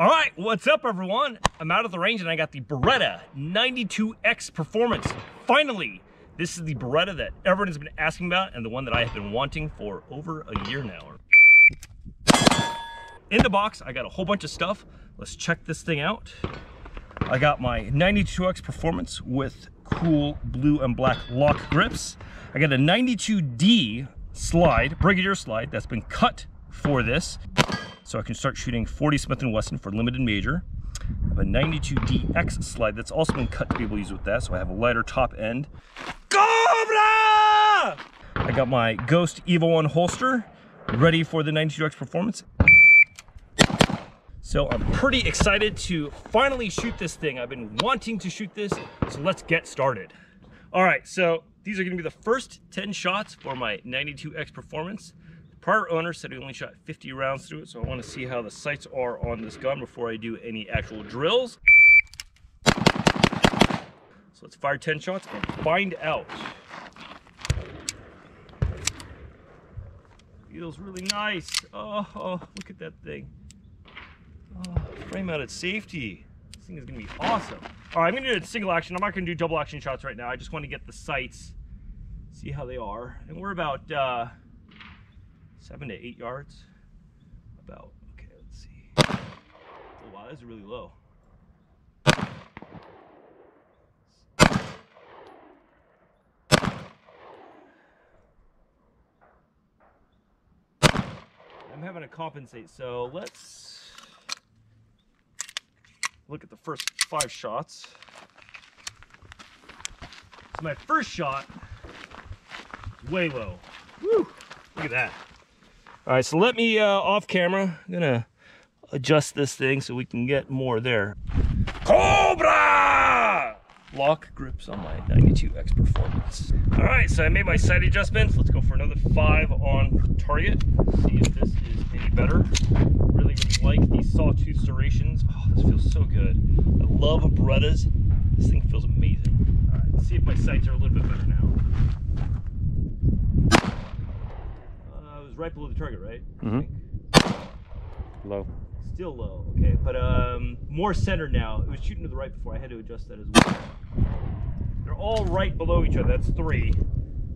All right, what's up everyone? I'm out of the range and I got the Beretta 92X Performance. Finally, this is the Beretta that everyone's been asking about and the one that I have been wanting for over a year now. In the box, I got a whole bunch of stuff. Let's check this thing out. I got my 92X Performance with cool blue and black lock grips. I got a 92D slide, Brigadier slide, that's been cut for this. So I can start shooting 40 Smith & Wesson for limited major. I have a 92DX slide that's also been cut to be able to use with that, so I have a lighter top end. Cobra! I got my Ghost EVO-1 holster ready for the 92X Performance. So I'm pretty excited to finally shoot this thing. I've been wanting to shoot this, so let's get started. All right, so these are gonna be the first 10 shots for my 92X Performance. Prior owner said he only shot 50 rounds through it, so I want to see how the sights are on this gun before I do any actual drills. So let's fire 10 shots and find out. Feels really nice. Oh, look at that thing. Oh, frame mounted safety. This thing is going to be awesome. All right, I'm going to do a single action. I'm not going to do double action shots right now. I just want to get the sights, see how they are. And we're about 7 to 8 yards, about, okay, let's see. Oh, wow, that's really low. I'm having to compensate, so let's look at the first 5 shots. So my first shot is way low. Woo, look at that. All right, so let me, off camera, I'm gonna adjust this thing so we can get more there. Cobra! Lock grips on my 92X Performance. All right, so I made my sight adjustments. Let's go for another 5 on target. See if this is any better. Really, really like these sawtooth serrations. Oh, this feels so good. I love Berettas. This thing feels amazing. All right, let's see if my sights are a little bit better now. Right below the target, right? Mm-hmm. Low. Still low, okay, but more center now. It was shooting to the right before, I had to adjust that as well. They're all right below each other, that's 3.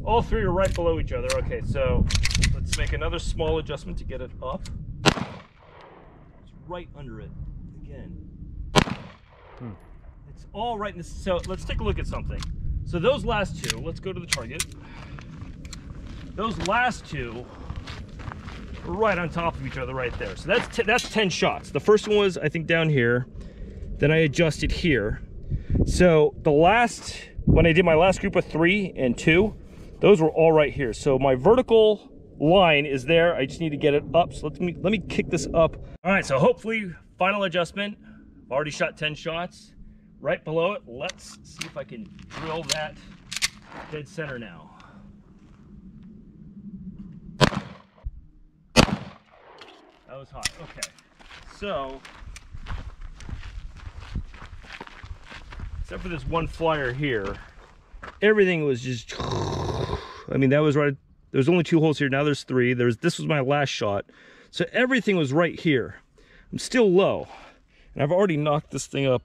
All 3 are right below each other, okay, so let's make another small adjustment to get it up. It's right under it, again. Hmm. It's all right in this, so let's take a look at something. So those last 2, let's go to the target. Those last 2, right on top of each other right there. So that's 10 shots. The first one was, I think, down here. Then I adjusted here. So the last, when I did my last group of 3 and 2, those were all right here. So my vertical line is there. I just need to get it up. So let me kick this up. All right, so hopefully final adjustment. I've already shot 10 shots. Right below it, let's see if I can drill that dead center now. That was hot. Okay, so except for this one flyer here, everything was just, I mean, that was right. There's only 2 holes here. Now there's 3. This was my last shot. So everything was right here. I'm still low and I've already knocked this thing up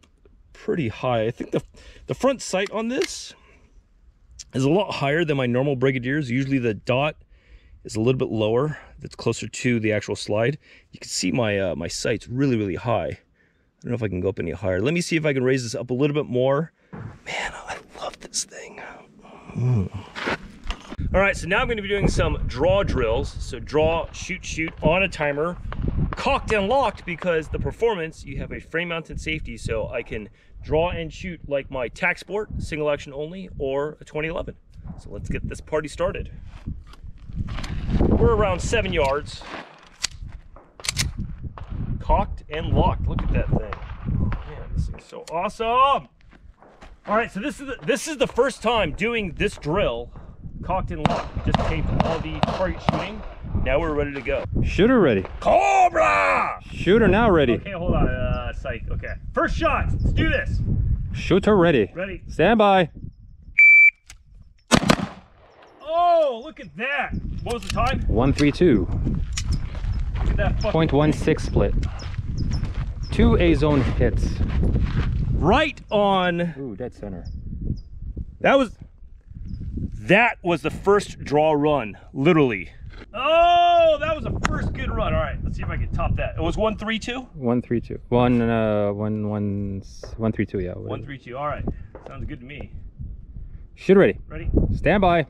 pretty high. I think the front sight on this is a lot higher than my normal Brigadiers. Usually the dot is a little bit lower, that's closer to the actual slide. You can see my my sight's really, really high. I don't know if I can go up any higher. Let me see if I can raise this up a little bit more. Man, I love this thing. All right, so now I'm going to be doing some draw drills. So draw, shoot on a timer, cocked and locked, because the Performance, you have a frame mounted safety, so I can draw and shoot like my TacSport, single action only, or a 2011. So let's get this party started. We're around 7 yards. Cocked and locked. Look at that thing. Oh, man, this thing's so awesome. All right, so this is the first time doing this drill, cocked and locked. Just taped all the target shooting. Now we're ready to go. Shooter ready. Cobra! Shooter now ready. Okay, hold on. Psych. Okay. First shot. Let's do this. Shooter ready. Ready. Stand by. Oh, look at that. What was the time? 132. Look at that fucking 0.16 split. Two A-zone hits. Right on. Ooh, dead center. That was the first draw run, literally. Oh, that was the first good run. All right, let's see if I can top that. It was 132? 132. 132, yeah. 132. All right, sounds good to me. Shoot ready. Ready? Stand by.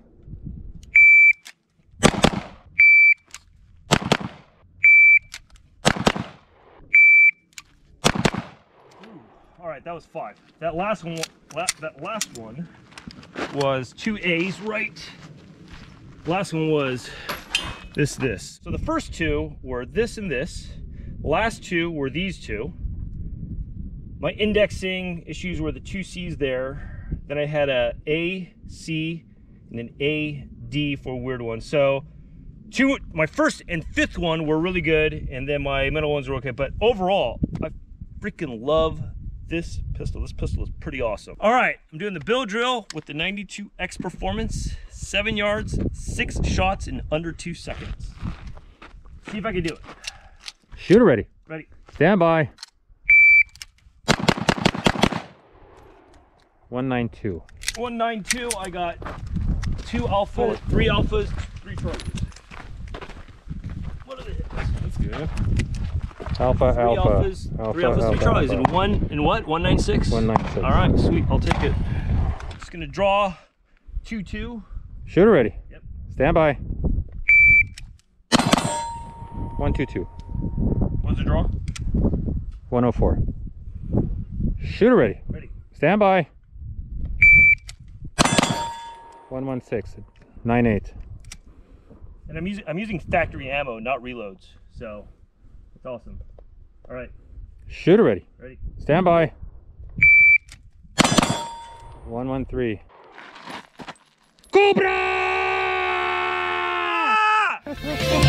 Alright, that was 5. That last one was 2 A's, right? Last one was this. So the first two were this and this. Last two were these two. My indexing issues were the 2 C's there. Then I had a A, C, and an A, D for a weird one. So my first and fifth one were really good, and then my middle ones were okay. But overall, I freaking love this pistol. This pistol is pretty awesome. All right, I'm doing the build drill with the 92X Performance. 7 yards, 6 shots in under 2 seconds. See if I can do it. Shooter ready. Ready. Stand by. 192. 192, I got 2 alphas, 3 alphas, 3 trophies. What are they? That's good. Three alphas, three tries, and what? 196? 196. All right, sweet. I'll take it. Just gonna draw 2-2. Shooter ready. Yep. Stand by. 122. What's the draw? 104. Shooter ready. Ready. Stand by. 116. 98. And I'm using factory ammo, not reloads. So it's awesome. All right. Shooter ready. Ready. Stand by. 113. Cobra!